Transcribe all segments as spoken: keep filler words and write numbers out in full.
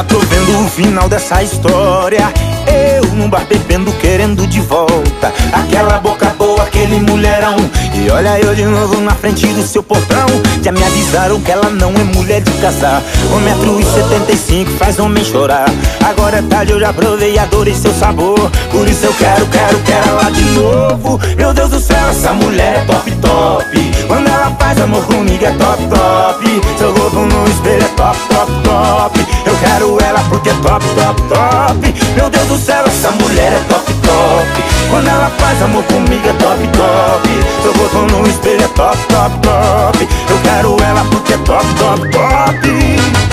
já tô vendo o final dessa história. Eu num bar bebendo, querendo de volta aquela boca boa, aquele mulherão. E olha eu de novo na frente do seu portão. Já me avisaram que ela não é mulher de casar. Um metro e setenta e cinco faz homem chorar. Agora é tarde, eu já provei, adorei seu sabor. Por isso eu quero, quero, quero ela de novo. Meu Deus do céu, essa mulher é top, top. Quando ela faz amor comigo é top, top. Seu rosto no espelho é top, top, top. Eu quero ela porque é top, top, top. Meu Deus do céu, essa mulher é top, top. Quando ela faz amor comigo é top, top. Seu rosto no espelho é top, top, top. Eu quero ela porque é top, top, top.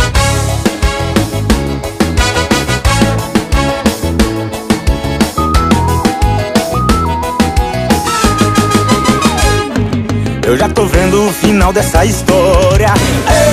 Eu já tô vendo o final dessa história.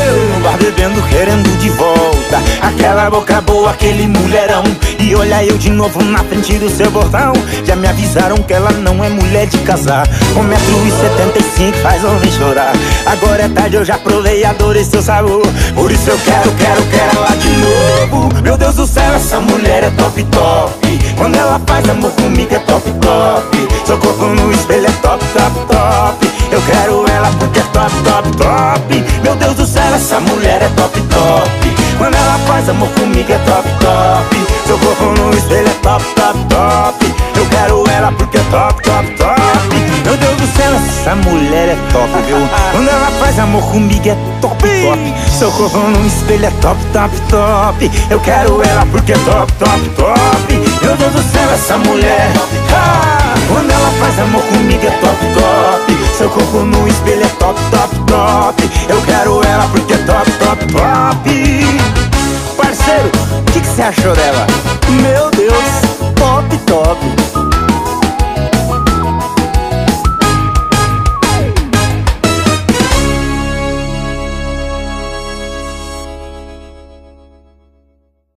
Eu no bar bebendo, querendo de volta aquela boca boa, aquele mulherão. E olha eu de novo na frente do seu portão. Já me avisaram que ela não é mulher de casar. Um metro e setenta e cinco faz homem chorar. Agora é tarde, eu já provei, adorei seu sabor. Por isso eu quero, quero, quero ela de novo. Meu Deus do céu, essa mulher é top, top. Quando ela faz amor comigo é top, top. Seu corpo no espelho é top, top, top. Eu quero ela porque é top, top, top. Meu Deus do céu, essa mulher é top, top. Quando ela faz amor comigo é top, top. Seu corpo no espelho é top, top, top. Eu quero ela porque é top, top, top. Meu Deus do céu, essa mulher é top, viu? Quando ela faz amor comigo é top, top. Seu corpo no espelho é top, top, top. Eu quero ela porque é top, top, top. Meu Deus do céu, essa mulher ah! Quando ela faz amor comigo é top, top. Seu corpo no espelho é top, top, top. Eu quero ela porque é top, top, top. Parceiro, o que que você achou dela? Meu Deus, top, top.